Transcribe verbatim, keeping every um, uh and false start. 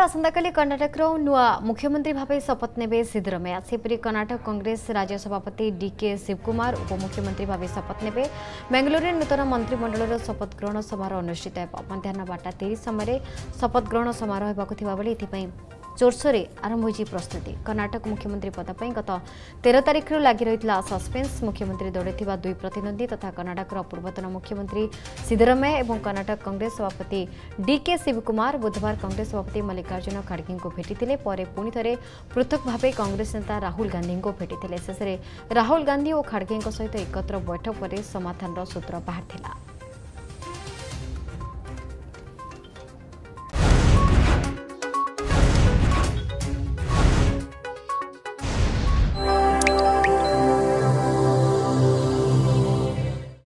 आसंताकाली कर्णाटकर नूआ मुख्यमंत्री भाव शपथ ने सिद्धारमैया सेपरी कर्णाटक कांग्रेस राज्य सभापति डीके शिवकुमार उपमुख्यमंत्री भाव शपथ ने बेंगलोर में नूतन मंत्रिमंडल शपथ ग्रहण समारोह अनुष्ठित हो मध्याह बारटा तीस समय शपथ ग्रहण समारोह होने जोरसोर आरंभ होगी प्रस्तुति। कर्णाटक मुख्यमंत्री पद पर गत तेरह तारिख लग रही सस्पेन्स मुख्यमंत्री दौड़े दुई प्रतिद्वंदी तथा कर्णाटकर पूर्वतन मुख्यमंत्री सिद्धारमैया और कर्णाटक कांग्रेस सभापति डीके शिवकुमार बुधवार कांग्रेस सभापति मल्लिकार्जुन खाड़गे को भेटिले पुणी थे पृथक भाव कांग्रेस नेता राहुल गांधी को भेटिले शेष राहुल गांधी और खाड़गे सहित एकत्र बैठक पर समाधान सूत्र बाहर।